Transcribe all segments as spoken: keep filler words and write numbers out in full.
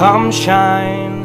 come shine.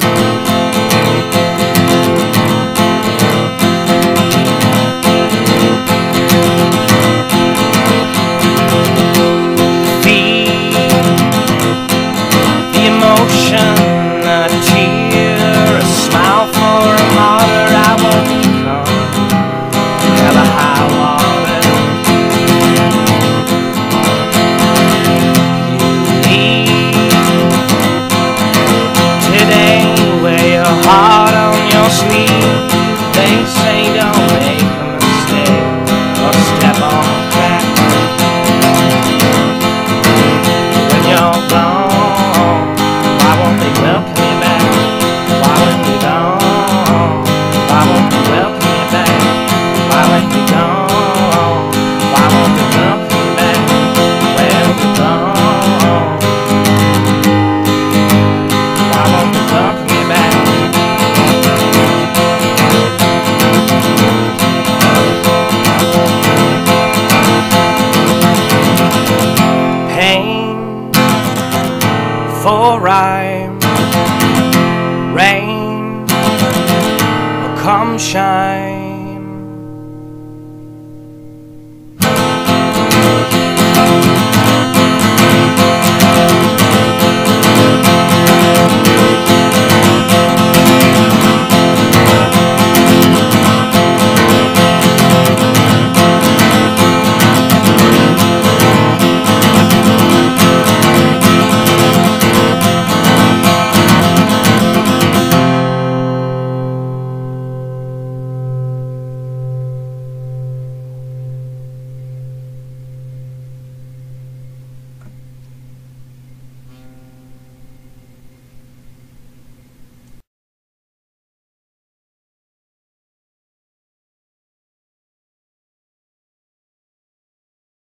For I rain, come shine.